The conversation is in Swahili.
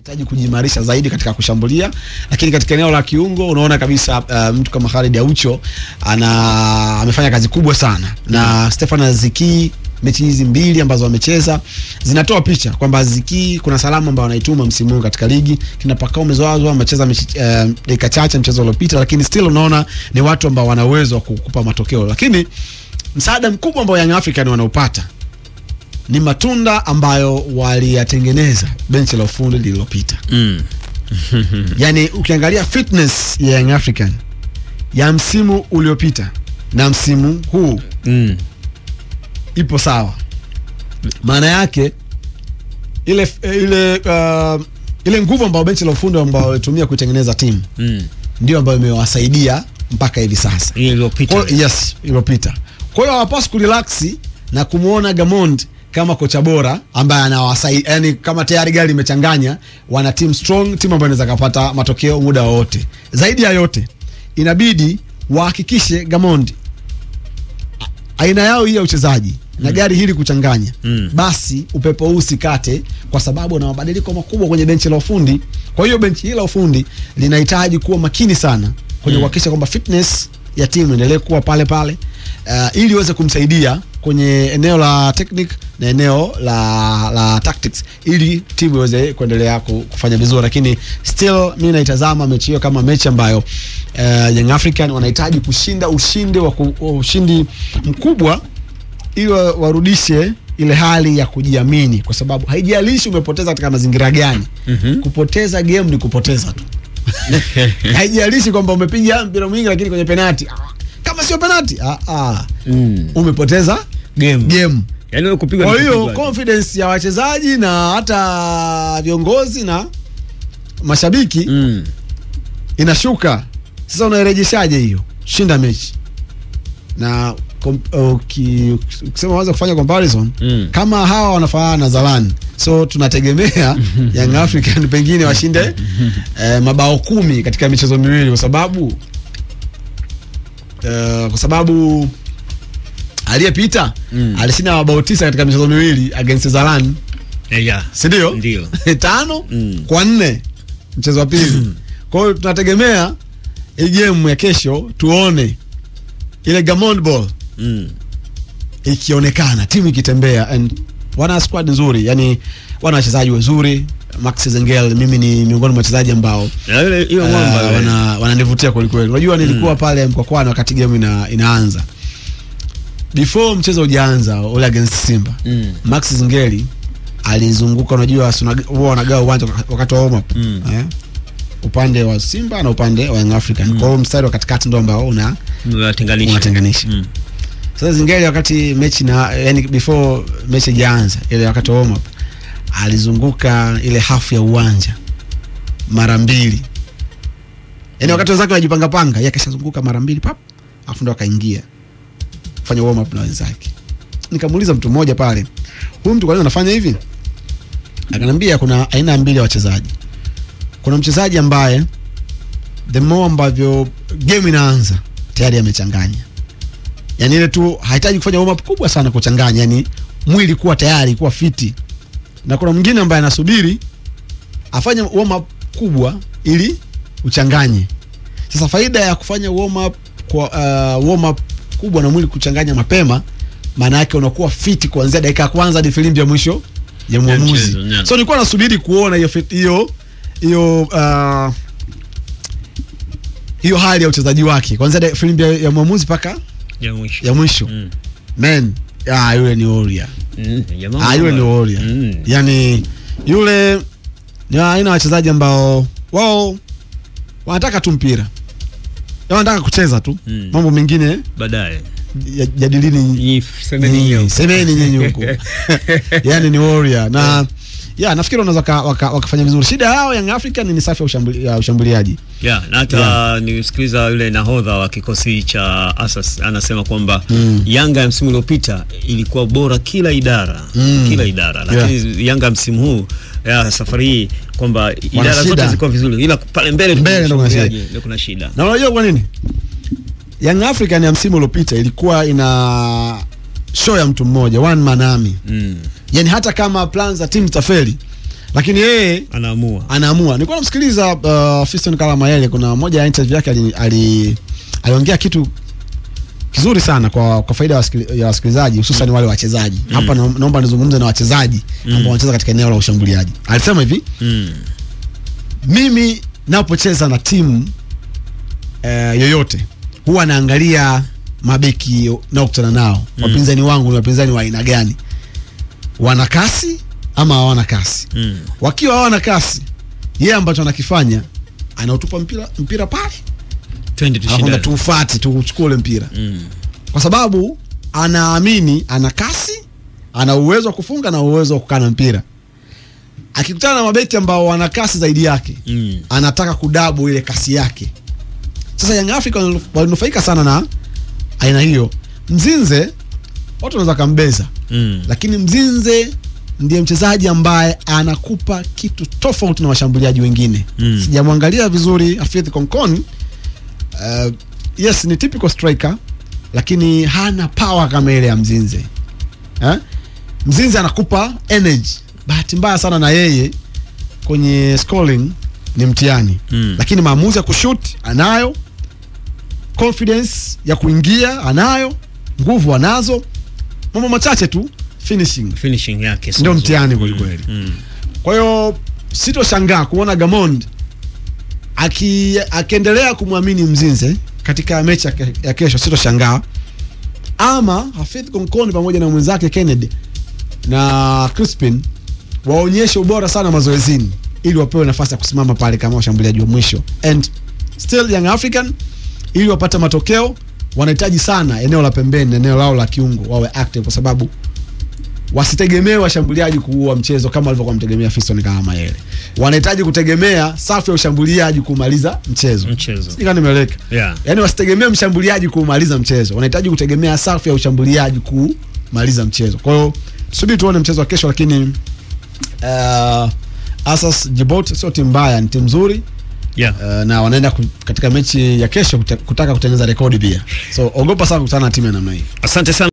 Hitaji kujimarisha zaidi katika kushambulia, lakini katika eneo la kiungo unaona kabisa mtu kama Khalid Aucho amefanya kazi kubwa sana. Na Stefano Ziki, mechi hizi mbili ambazo wamecheza zinatoa picha kwamba Ziki kuna salamu ambayo anaituma msimu katika ligi. Kinapaka umezoazwa amecheza dakika chache mchezo uliopita, lakini still unaona ni watu ambao wana uwezo wa kukupa matokeo. Lakini msaada mkubwa ambao Young Africans wanaupata ni matunda ambayo waliyatengeneza benchi la ufundi lililopita. Yani ukiangalia fitness ya Young African ya msimu uliopita na msimu huu ipo sawa. Maana yake ile nguvu ambayo benchi la ufundi ambayo walitumia kutengeneza timu ndio ambayo imewasaidia mpaka hivi sasa. Iliyopita. Kwa hiyo hawapaswi kurelaxi na kumuona Gamond kama kocha bora ambaye anawasaidia, yani kama tayari gari imechanganya, wana team strong, timu ambayo inaweza kupata matokeo muda wote. Zaidi ya yote inabidi wahakikishe Gamond aina yao hii ya uchezaji na gari hili kuchanganya, basi upepo huu usikate, kwa sababu na mabadiliko makubwa kwenye benchi la ufundi. Kwa hiyo benchi hili la ufundi linahitaji kuwa makini sana kwenye kuhakikisha kwamba fitness ya timu endelee kuwa pale pale, ili iweze kumsaidia kwenye eneo la technique na eneo la tactics, ili timu iweze kuendelea kufanya vizuri. Lakini still mimi naitazama mechi hiyo kama mechi ambayo Young African wanahitaji kushinda ushindi mkubwa ili warudishe ile hali ya kujiamini, kwa sababu haijalishi umepoteza katika mazingira gani. Kupoteza game ni kupoteza tu. Haijalishi kwamba umepiga mpira mwingi, lakini kwenye penalty, kama sio penalty umepoteza game. Yani kupigwa. Kwa hiyo confidence ya wachezaji na hata viongozi na mashabiki inashuka. Sasa unairejeshaje hiyo? Shinda mechi. Na ukisema waanze kufanya comparison, kama hawa wanafanana na Zalan, so tunategemea Young African pengine washinde mabao 10 katika michezo miwili, kwa sababu aliyepita alishinda mabao 9 katika michezo miwili against Zalan. Si ndio? 5-4 mchezo wa pili. Kwa hiyo tunategemea game ya kesho tuone ile Gamond ball ikionekana, timu ikitembea, and wana squad nzuri, yani wana wachezaji wazuri. Max Zengel mimi ni miongoni mwa wachezaji ambao hiyo mwamba wananivutia kweli kweli. Unajua nilikuwa pale Mkwakwani wakati game inaanza, before mchezo ujaanza ule against Simba, Max Zengeli alizunguka, unajua huwa anagawa uwanja wakati wa warm up, upande wa Simba na upande wa Young African. Kwa hiyo mstari wa katikati ndio ambao unatenganisha. Sasa Zingeli wakati mechi yani before mechi ianza, ile wakati wa warm up alizunguka ile half ya uwanja mara 2. Yani wakati wenzake wajipanga panga, yeye akashazunguka mara 2 pap, afu ndo akaingia kufanya warm up na wenzake. Nikamuuliza mtu mmoja pale, "Huyu mtu kwa nini anafanya hivi?" Akaniambia kuna aina 2 ya wachezaji. Kuna mchezaji ambaye the more ambavyo game inaanza tayari amechanganya. Yani ile tu hahitaji kufanya warm up kubwa sana kuchanganya, yani mwili kuwa tayari kuwa fiti. Na kuna mwingine ambaye anasubiri afanye warm up kubwa ili uchanganye. Sasa faida ya kufanya warm up kubwa na mwili kuchanganya mapema, maana yake unakuwa fiti kuanzia dakika ya kwanza hadi filimbi ya mwisho ya mwamuzi. So nilikuwa nasubiri kuona hiyo hali ya uchezaji wake kuanzia filimbi ya mwamuzi paka ya mwisho. Man, yule ni warrior. Yule ni warrior. Yani yule ni aina wachezaji ambao wao wanataka tu mpira, wanataka kucheza tu, mambo mengine baadaye jadilini, semeni nyinyi huko. Yani ni warrior. Na nafikiri unaweza wakafanya vizuri. Shida yao Young African ni safu ya ushambuliaji. Na hata nisikiliza yule nahodha wa kikosi cha Asas anasema kwamba Yanga msimu uliopita ilikuwa bora kila idara, lakini Yanga msimu huu safari hii kwamba idara zote zilikuwa vizuri, ila pale mbele ndio kuna shida. Na unajua kwa nini? Young African ya msimu uliopita ilikuwa ina show ya mtu mmoja, one man army. Yani hata kama plans za timu tafeli, Lakini yeye anaamua. Nilikuwa namsikiliza Fiston Kalala Mayele, kuna moja ya interview yake aliongea kitu kizuri sana kwa faida ya wasikilizaji, hususan wale wachezaji. Hapa naomba nizungumze na wachezaji ambao wanacheza katika eneo la ushambuliaji. Alisema hivi, mimi napocheza na timu yoyote huwa naangalia mabeki na kukutana nao. Wapinzani wangu ni wapinzani wa aina gani? Wana kasi ama hawana kasi? Wakiwa hawana kasi, yeye ambacho anakifanya anautupa mpira pale. Twende tushindane. Tufuate tuchukue ile mpira. Kwa sababu anaamini ana kasi, ana uwezo wa kufunga na uwezo wa kukana mpira. Akikutana na mabeki ambao wana kasi zaidi yake, anataka kudabu ile kasi yake. Sasa Young Africans walinufaika sana na aina hiyo. Mzinze watu wanaweza kambeza, lakini Mzinze ndiye mchezaji ambaye anakupa kitu tofauti na washambuliaji wengine. Sijamwangalia vizuri Fiston Konkon. Yes, ni typical striker, lakini hana power kama ile ya Mzinze. Mzinze anakupa energy. Bahati mbaya sana na yeye kwenye scoring ni mtiani. Lakini maamuzi ya kushoot anayo, confidence ya kuingia anayo, nguvu anazo. Mambo machache tu, finishing yake ndio mtiani kwa kweli. Kwa hiyo sitoshangaa kuona Gamond akiendelea kumwamini Mzinze katika mechi ya kesho. Sitoshangaa ama Hafidh Konkon pamoja na mwenzake Kennedy na Crispin waonyeshe ubora sana mazoezini ili wapewe nafasi ya kusimama pale kama washambuliaji wa mwisho. And still Young African, ili wapate matokeo, wanahitaji sana eneo la pembeni, eneo lao la kiungo wawe active, kwa sababu wasitegemee washambuliaji kuua mchezo kama walivyokuwa mtegemea Fiston Kalala Mayele. Wanahitaji kutegemea safu ya ushambuliaji kumaliza mchezo. Sika nimeleka. Yaani wasitegemee mshambuliaji kumaliza mchezo. Wanahitaji kutegemea safu ya ushambuliaji kumaliza mchezo. Kwa hiyo subiri tuone mchezo wa kesho, lakini Asas Djibouti sio timu mbaya, ni timu nzuri. Na wanaenda katika mechi ya kesho kutaka kutengeneza rekodi pia. So ogopa sana kukutana na timu ya namna hii. Asante sana.